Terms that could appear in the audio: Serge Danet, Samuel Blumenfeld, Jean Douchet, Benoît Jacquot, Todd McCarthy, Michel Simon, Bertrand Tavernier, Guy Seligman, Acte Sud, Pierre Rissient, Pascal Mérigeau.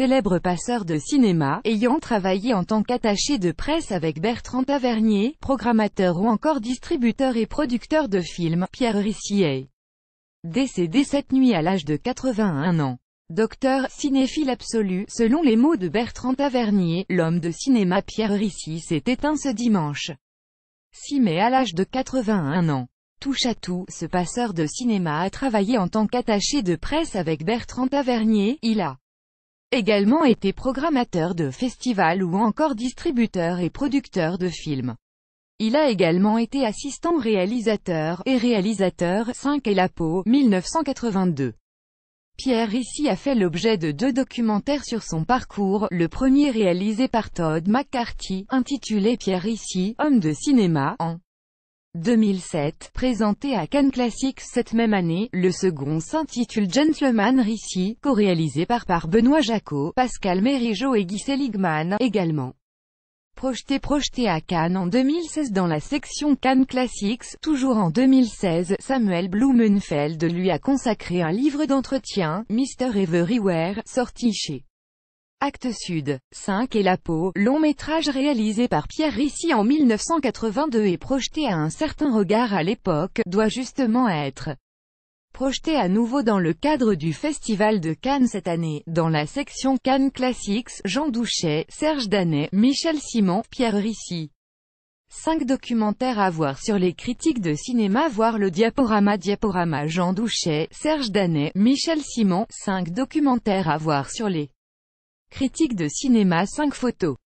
célèbre passeur de cinéma, ayant travaillé en tant qu'attaché de presse avec Bertrand Tavernier, programmateur ou encore distributeur et producteur de films. Pierre Rissient est décédé cette nuit à l'âge de 81 ans. Docteur, cinéphile absolu, selon les mots de Bertrand Tavernier, l'homme de cinéma Pierre Rissient s'est éteint ce dimanche 6 mai à l'âge de 81 ans. Touche à tout, ce passeur de cinéma a travaillé en tant qu'attaché de presse avec Bertrand Tavernier, il a également été programmateur de festivals ou encore distributeur et producteur de films. Il a également été assistant réalisateur, et réalisateur, 5 et la peau, 1982. Pierre Rissient a fait l'objet de 2 documentaires sur son parcours, le premier réalisé par Todd McCarthy, intitulé Pierre Rissient, homme de cinéma, en 2007, présenté à Cannes Classics cette même année, le second s'intitule Gentleman Rissient, co-réalisé par Benoît Jacquot, Pascal Mérigeau et Guy Seligman, également projeté à Cannes en 2016 dans la section Cannes Classics. Toujours en 2016, Samuel Blumenfeld lui a consacré un livre d'entretien, Mr. Everywhere, sorti chez Acte Sud. 5 et la peau, long métrage réalisé par Pierre Rissient en 1982 et projeté à un certain regard à l'époque, doit justement être projeté à nouveau dans le cadre du Festival de Cannes cette année, dans la section Cannes Classics. Jean Douchet, Serge Danet, Michel Simon, Pierre Rissient. 5 documentaires à voir sur les critiques de cinéma. Voir le diaporama Jean Douchet, Serge Danet, Michel Simon. 5 documentaires à voir sur les critiques de cinéma. 5 photos.